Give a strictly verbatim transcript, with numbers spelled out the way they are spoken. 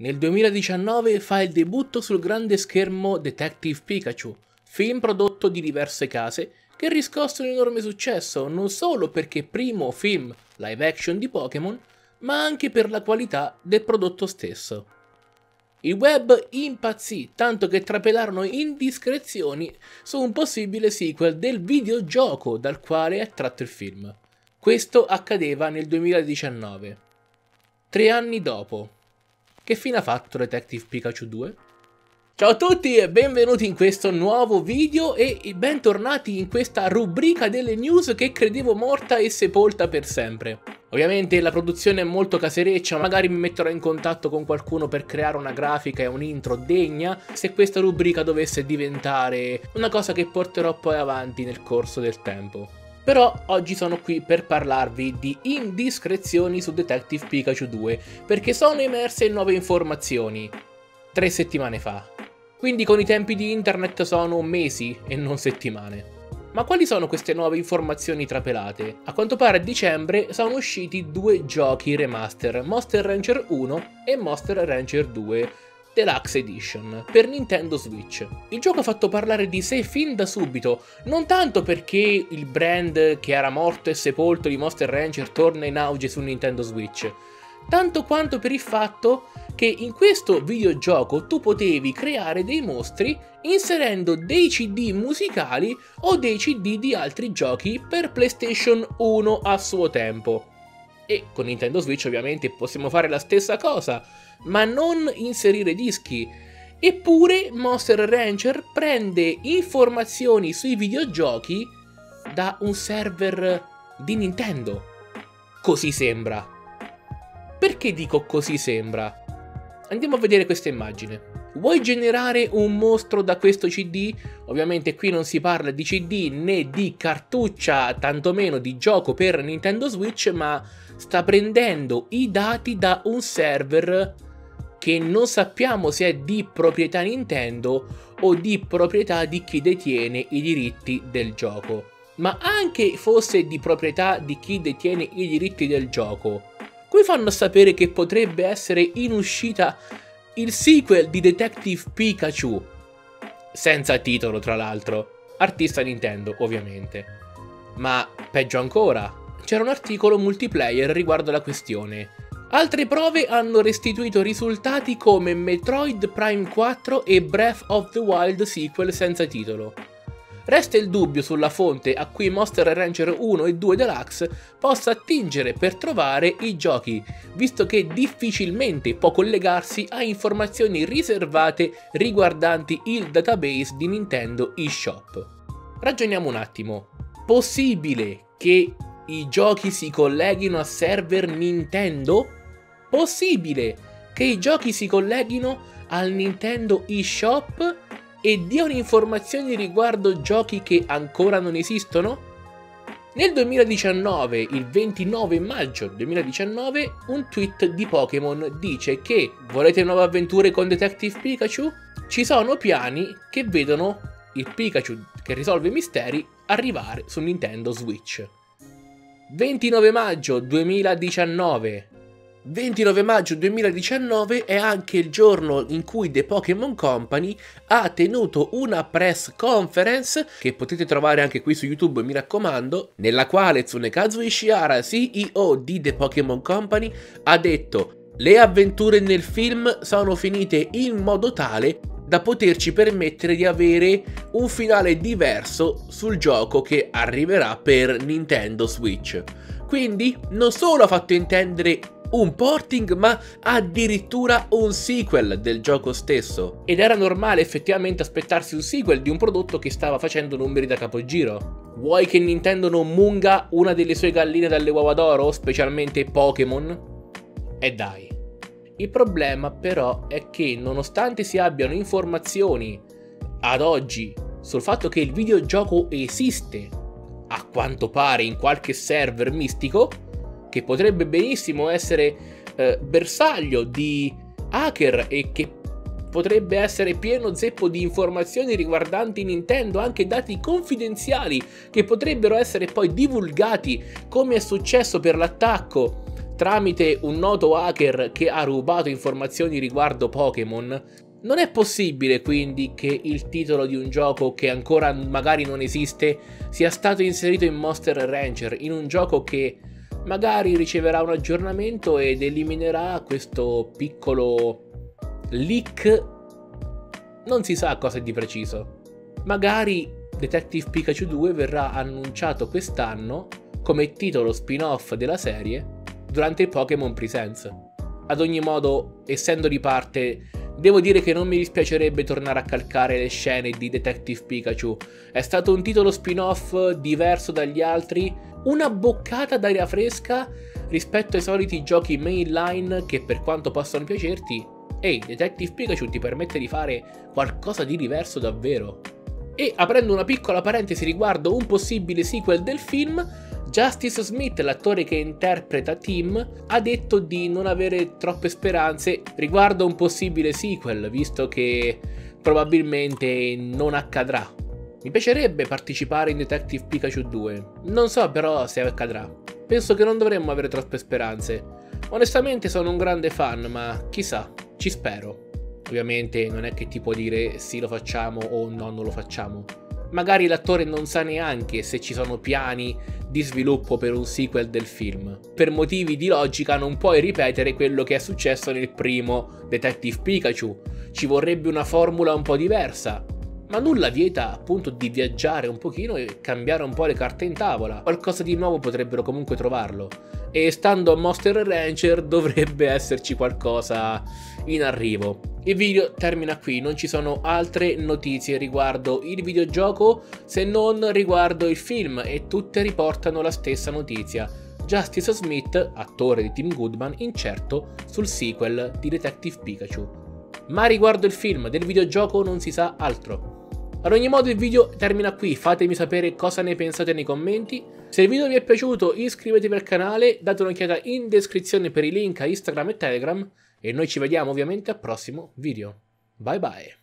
Nel duemiladiciannove fa il debutto sul grande schermo Detective Pikachu, film prodotto di diverse case che riscosse un enorme successo non solo perché primo film live action di Pokémon, ma anche per la qualità del prodotto stesso. Il web impazzì, tanto che trapelarono indiscrezioni su un possibile sequel del videogioco dal quale è tratto il film. Questo accadeva nel duemiladiciannove. Tre anni dopo. Che fine ha fatto Detective Pikachu due? Ciao a tutti e benvenuti in questo nuovo video e bentornati in questa rubrica delle news che credevo morta e sepolta per sempre. Ovviamente la produzione è molto casereccia, magari mi metterò in contatto con qualcuno per creare una grafica e un intro degna se questa rubrica dovesse diventare una cosa che porterò poi avanti nel corso del tempo. Però oggi sono qui per parlarvi di indiscrezioni su Detective Pikachu due, perché sono emerse nuove informazioni tre settimane fa. Quindi con i tempi di internet sono mesi e non settimane. Ma quali sono queste nuove informazioni trapelate? A quanto pare a dicembre sono usciti due giochi remaster, Monster Rancher uno e Monster Rancher due Deluxe Edition per Nintendo Switch. Il gioco ha fatto parlare di sé fin da subito, non tanto perché il brand che era morto e sepolto di Monster Rancher torna in auge su Nintendo Switch, tanto quanto per il fatto che in questo videogioco tu potevi creare dei mostri inserendo dei C D musicali o dei C D di altri giochi per PlayStation uno a suo tempo. E con Nintendo Switch ovviamente possiamo fare la stessa cosa, ma non inserire dischi. Eppure Monster Rancher prende informazioni sui videogiochi da un server di Nintendo. Così sembra. Perché dico così sembra? Andiamo a vedere questa immagine. Vuoi generare un mostro da questo C D? Ovviamente qui non si parla di C D né di cartuccia, tantomeno di gioco per Nintendo Switch, ma sta prendendo i dati da un server che non sappiamo se è di proprietà Nintendo o di proprietà di chi detiene i diritti del gioco. Ma anche fosse di proprietà di chi detiene i diritti del gioco, qui fanno sapere che potrebbe essere in uscita il sequel di Detective Pikachu, senza titolo tra l'altro, artista Nintendo ovviamente. Ma peggio ancora, c'era un articolo multiplayer riguardo la questione. Altre prove hanno restituito risultati come Metroid Prime quattro e Breath of the Wild sequel senza titolo. Resta il dubbio sulla fonte a cui Monster Rancher uno e due Deluxe possa attingere per trovare i giochi, visto che difficilmente può collegarsi a informazioni riservate riguardanti il database di Nintendo eShop. Ragioniamo un attimo. Possibile che i giochi si colleghino a server Nintendo? Possibile che i giochi si colleghino al Nintendo eShop e diano informazioni riguardo giochi che ancora non esistono? Nel duemiladiciannove, il ventinove maggio duemiladiciannove, un tweet di Pokémon dice che volete nuove avventure con Detective Pikachu? Ci sono piani che vedono il Pikachu che risolve i misteri arrivare su Nintendo Switch. ventinove maggio duemiladiciannove. ventinove maggio duemiladiciannove è anche il giorno in cui The Pokémon Company ha tenuto una press conference, che potete trovare anche qui su YouTube, mi raccomando, nella quale Tsunekazu Ishihara, C E O di The Pokémon Company, ha detto: le avventure nel film sono finite in modo tale da poterci permettere di avere un finale diverso sul gioco che arriverà per Nintendo Switch. Quindi non solo ha fatto intendere un porting, ma addirittura un sequel del gioco stesso. Ed era normale effettivamente aspettarsi un sequel di un prodotto che stava facendo numeri da capogiro. Vuoi che Nintendo non munga una delle sue galline dalle uova d'oro, specialmente Pokémon? E dai. Il problema però è che nonostante si abbiano informazioni ad oggi sul fatto che il videogioco esiste, a quanto pare in qualche server mistico, che potrebbe benissimo essere eh, bersaglio di hacker e che potrebbe essere pieno zeppo di informazioni riguardanti Nintendo, anche dati confidenziali che potrebbero essere poi divulgati, come è successo per l'attacco tramite un noto hacker che ha rubato informazioni riguardo Pokémon. Non è possibile quindi che il titolo di un gioco che ancora magari non esiste sia stato inserito in Monster Rancher, in un gioco che magari riceverà un aggiornamento ed eliminerà questo piccolo leak, non si sa cosa è di preciso. Magari Detective Pikachu due verrà annunciato quest'anno come titolo spin-off della serie durante il Pokémon Presents. Ad ogni modo, essendo di parte, devo dire che non mi dispiacerebbe tornare a calcare le scene di Detective Pikachu. È stato un titolo spin-off diverso dagli altri, una boccata d'aria fresca rispetto ai soliti giochi mainline che, per quanto possano piacerti, ehi, hey, Detective Pikachu ti permette di fare qualcosa di diverso davvero. E aprendo una piccola parentesi riguardo un possibile sequel del film, Justice Smith, l'attore che interpreta Tim, ha detto di non avere troppe speranze riguardo un possibile sequel, visto che probabilmente non accadrà. Mi piacerebbe partecipare in Detective Pikachu due, non so però se accadrà. Penso che non dovremmo avere troppe speranze. Onestamente sono un grande fan, ma chissà, ci spero. Ovviamente non è che ti può dire sì lo facciamo o no non lo facciamo. Magari l'attore non sa neanche se ci sono piani di sviluppo per un sequel del film. Per motivi di logica non puoi ripetere quello che è successo nel primo Detective Pikachu. Ci vorrebbe una formula un po' diversa. Ma nulla vieta appunto di viaggiare un pochino e cambiare un po' le carte in tavola. Qualcosa di nuovo potrebbero comunque trovarlo. E stando a Monster Rancher dovrebbe esserci qualcosa in arrivo. Il video termina qui, non ci sono altre notizie riguardo il videogioco se non riguardo il film e tutte riportano la stessa notizia. Justice Smith, attore di Tim Goodman, incerto sul sequel di Detective Pikachu. Ma riguardo il film, del videogioco non si sa altro. Ad ogni modo il video termina qui, fatemi sapere cosa ne pensate nei commenti. Se il video vi è piaciuto iscrivetevi al canale, date un'occhiata in descrizione per i link a Instagram e Telegram e noi ci vediamo ovviamente al prossimo video. Bye bye!